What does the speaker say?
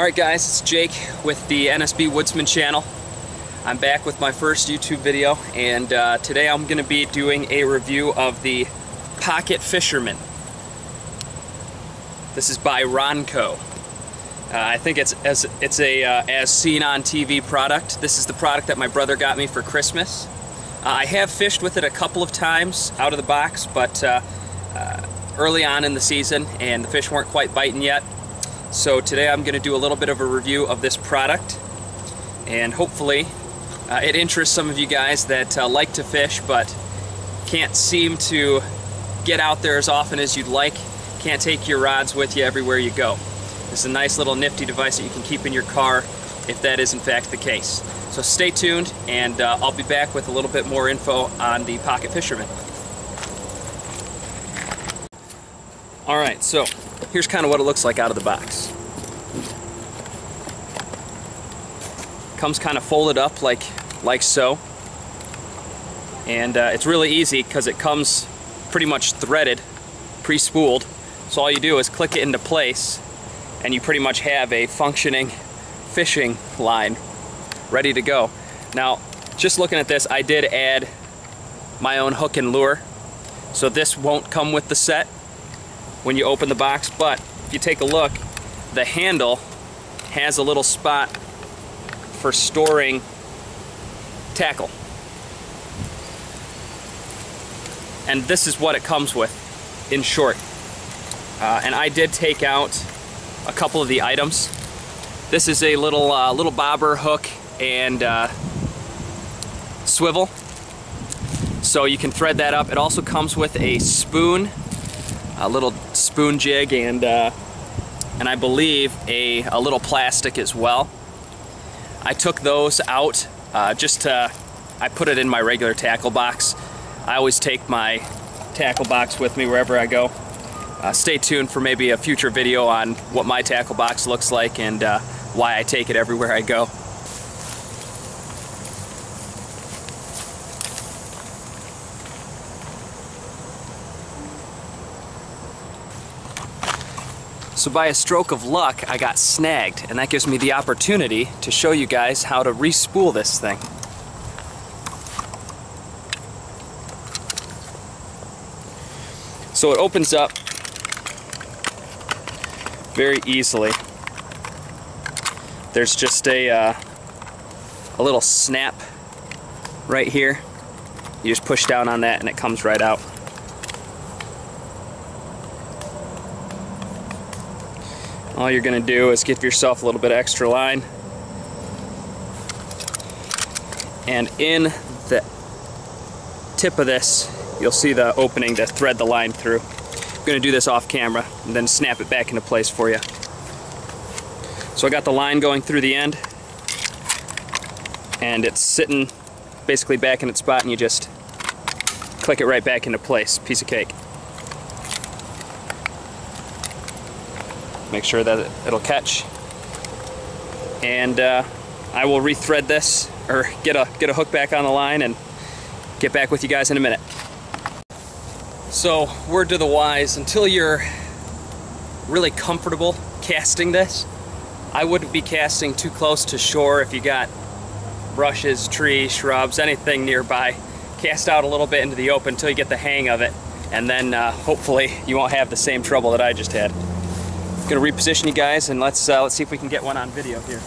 Alright guys, it's Jake with the NSB Woodsman channel. I'm back with my first YouTube video, and today I'm going to be doing a review of the Pocket Fisherman. This is by Ronco. I think it's a as seen on TV product. This is the product that my brother got me for Christmas. I have fished with it a couple of times out of the box, but early on in the season and the fish weren't quite biting yet. So today I'm going to do a little bit of a review of this product, and hopefully it interests some of you guys that like to fish but can't seem to get out there as often as you'd like, can't take your rods with you everywhere you go. This is a nice little nifty device that you can keep in your car if that is in fact the case. So stay tuned, and I'll be back with a little bit more info on the Pocket Fisherman. Alright, so here's kind of what it looks like out of the box. Comes kind of folded up like so, and it's really easy because it comes pretty much threaded, pre-spooled, so all you do is click it into place and you pretty much have a functioning fishing line ready to go. Now, just looking at this, I did add my own hook and lure, so this won't come with the set when you open the box, but if you take a look, the handle has a little spot for storing tackle. And this is what it comes with, in short. And I did take out a couple of the items. This is a little bobber, hook, and swivel. So you can thread that up. It also comes with a spoon, a little spoon jig, and I believe a little plastic as well. I took those out just to, I put it in my regular tackle box. I always take my tackle box with me wherever I go. Stay tuned for maybe a future video on what my tackle box looks like and why I take it everywhere I go. So by a stroke of luck, I got snagged, and that gives me the opportunity to show you guys how to re-spool this thing. So it opens up very easily. There's just a little snap right here. You just push down on that and it comes right out. All you're going to do is give yourself a little bit of extra line, and in the tip of this you'll see the opening to thread the line through. I'm going to do this off camera and then snap it back into place for you. So I got the line going through the end and it's sitting basically back in its spot, and you just click it right back into place. Piece of cake. Make sure that it'll catch, and I will rethread this or get a hook back on the line and get back with you guys in a minute. So, word to the wise, until you're really comfortable casting this, I wouldn't be casting too close to shore. If you got brushes, trees, shrubs, anything nearby, cast out a little bit into the open until you get the hang of it, and then hopefully you won't have the same trouble that I just had. Gonna reposition you guys, and let's see if we can get one on video here.